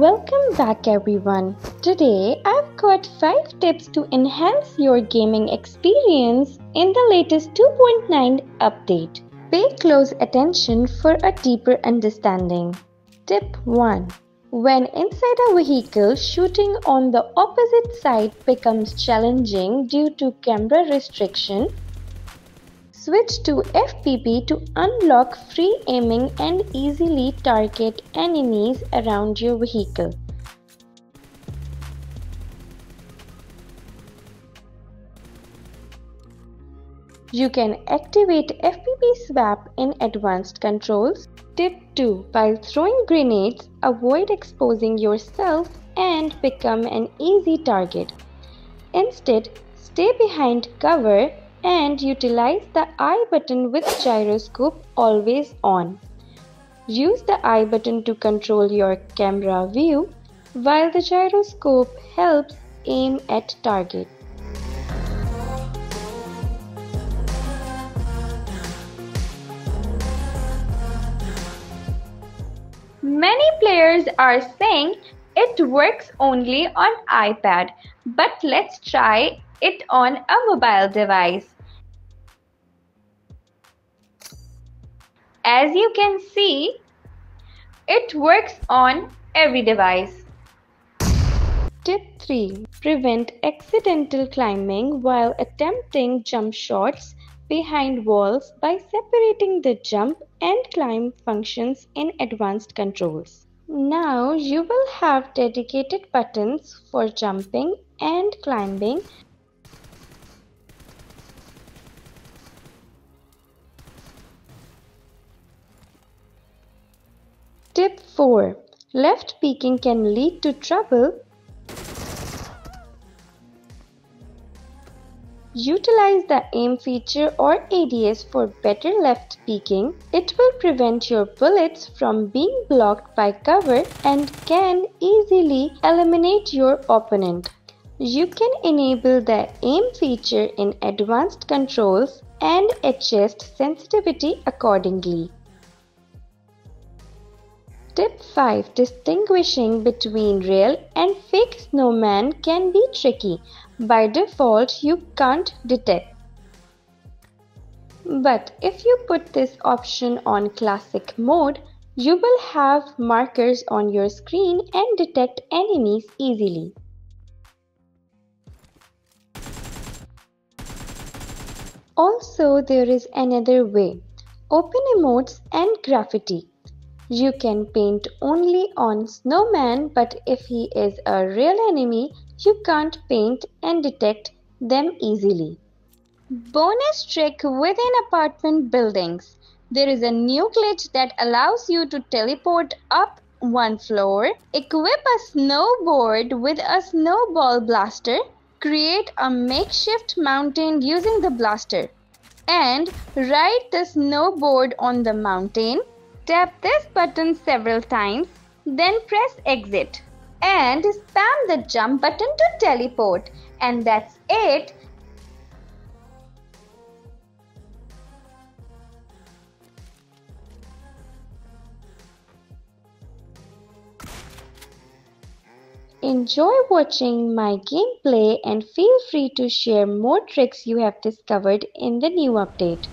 Welcome back everyone. Today I've got 5 tips to enhance your gaming experience in the latest 2.9 update. Pay close attention for a deeper understanding. Tip 1. When inside a vehicle, shooting on the opposite side becomes challenging due to camera restriction. Switch to FPP to unlock free aiming and easily target enemies around your vehicle. You can activate FPP swap in advanced controls. Tip 2. While throwing grenades, avoid exposing yourself and become an easy target. Instead, stay behind cover and utilize the I button with gyroscope always on. Use the I button to control your camera view, while the gyroscope helps aim at target. Many players are saying it works only on iPad, but let's try it on a mobile device. As you can see, it works on every device. Tip 3. Prevent accidental climbing while attempting jump shots behind walls by separating the jump and climb functions in advanced controls. Now you will have dedicated buttons for jumping and climbing. Tip 4. Left peeking can lead to trouble. Utilize the aim feature or ADS for better left peeking. It will prevent your bullets from being blocked by cover and can easily eliminate your opponent. You can enable the aim feature in advanced controls and adjust sensitivity accordingly. Tip 5. Distinguishing between real and fake snowman can be tricky. By default, you can't detect. But if you put this option on classic mode, you will have markers on your screen and detect enemies easily. Also, there is another way. Open emotes and graffiti. You can paint only on snowman, but if he is a real enemy, you can't paint and detect them easily. Bonus trick within apartment buildings. There is a new glitch that allows you to teleport up one floor, equip a snowboard with a snowball blaster, create a makeshift mountain using the blaster, and ride the snowboard on the mountain. Tap this button several times, then press exit and spam the jump button to teleport. And that's it. Enjoy watching my gameplay and feel free to share more tricks you have discovered in the new update.